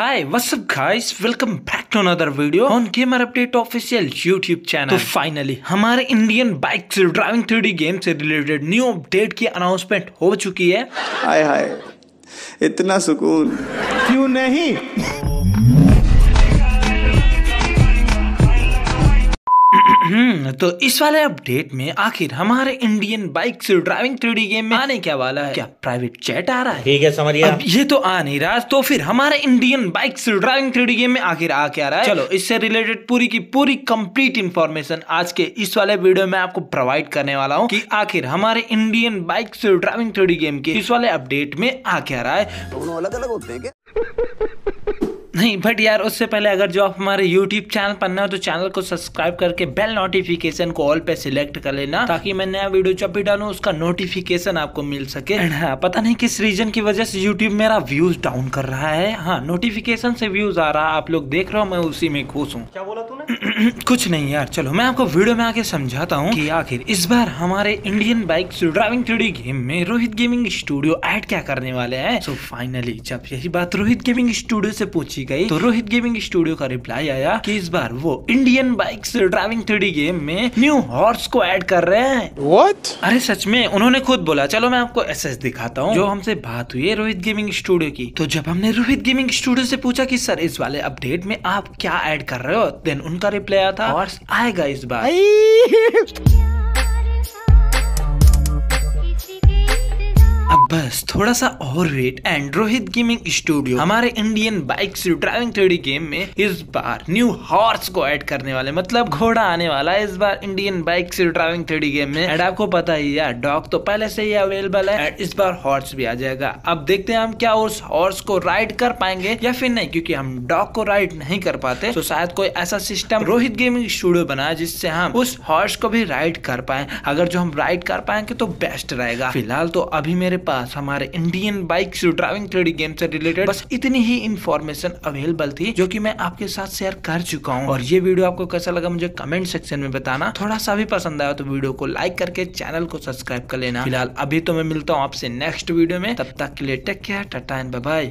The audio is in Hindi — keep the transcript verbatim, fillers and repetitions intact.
Hi, what's up guys? Welcome back to another video on Gamer Update Official YouTube channel। तो फाइनली हमारे इंडियन बाइक से ड्राइविंग थ्री डी गेम से रिलेटेड न्यू अपडेट की अनाउंसमेंट हो चुकी है। हाय हाय, इतना सुकून क्यों नहीं। तो इस वाले अपडेट में आखिर हमारे इंडियन बाइक से ड्राइविंग थ्री डी गेम में आने क्या वाला है? क्या प्राइवेट चैट आ रहा है? ठीक है, समझिए। अब ये तो आ नहीं रहा, तो फिर हमारे इंडियन बाइक से ड्राइविंग थ्री डी गेम में आखिर आ क्या रहा है? चलो इससे रिलेटेड पूरी की पूरी कंप्लीट इन्फॉर्मेशन आज के इस वाले वीडियो में आपको प्रोवाइड करने वाला हूँ कि आखिर हमारे इंडियन बाइक से ड्राइविंग थ्री डी गेम के इस वाले अपडेट में आ क्या रहा है। दोनों अलग अलग होते हैं क्या? नहीं बट यार, उससे पहले अगर जो आप हमारे यूट्यूब चैनल पर नए हो तो चैनल को सब्सक्राइब करके बेल नोटिफिकेशन को ऑल पे सिलेक्ट कर लेना, ताकि मैं नया वीडियो जब भी डालूं उसका नोटिफिकेशन आपको मिल सके। एंड हाँ, पता नहीं किस रीजन की वजह से यूट्यूब मेरा व्यूज डाउन कर रहा है। हाँ, नोटिफिकेशन से व्यूज आ रहा है, आप लोग देख रहे हो, मैं उसी में खुश हूँ। क्या बोला तूने? कुछ नहीं यार, चलो मैं आपको वीडियो में आके समझाता हूँ कि आखिर इस बार हमारे Indian bike driving three D game में रोहित गेमिंग स्टूडियो ऐड क्या करने वाले हैं। सो फाइनली जब यही बात रोहित गेमिंग स्टूडियो से पूछी गई तो रोहित गेमिंग स्टूडियो का रिप्लाई आया कि इस बार वो Indian bikes driving three D game में न्यू हॉर्स को ऐड कर रहे हैं। व्हाट? अरे सच में उन्होंने खुद बोला। चलो मैं आपको एसएस दिखाता हूँ जो हमसे बात हुई है रोहित गेमिंग स्टूडियो की। तो जब हमने रोहित गेमिंग स्टूडियो से पूछा कि सर इस वाले अपडेट में आप क्या ऐड कर रहे हो, देन उनका रिप्लाई आया था हॉर्स आएगा इस बार। अब बस थोड़ा सा और wait and Rohit gaming studio हमारे Indian bikes driving three D game में इस बार न्यू हॉर्स को ऐड करने वाले, मतलब घोड़ा आने वाला है इस बार Indian bikes driving three D game में। एंड आपको पता ही यार, डॉग तो पहले से ही अवेलेबल है एंड इस बार हॉर्स भी आ जाएगा। अब देखते हैं हम क्या उस हॉर्स को राइड कर पाएंगे या फिर नहीं, क्योंकि हम डॉग को राइड नहीं कर पाते। तो शायद कोई ऐसा सिस्टम रोहित गेमिंग स्टूडियो बनाए जिससे हम उस हॉर्स को भी राइड कर पाए। अगर जो हम राइड कर पाएंगे तो बेस्ट रहेगा। फिलहाल तो अभी मेरे पास हमारे Indian bikes driving three D game से रिलेटेड बस इतनी ही इन्फॉर्मेशन अवेलेबल थी जो कि मैं आपके साथ शेयर कर चुका हूँ। और ये वीडियो आपको कैसा लगा मुझे कमेंट सेक्शन में बताना। थोड़ा सा भी पसंद आया तो वीडियो को लाइक करके चैनल को सब्सक्राइब कर लेना। फिलहाल अभी तो मैं मिलता हूँ आपसे नेक्स्ट वीडियो में, तब तक के लिए take care, tata and bye bye.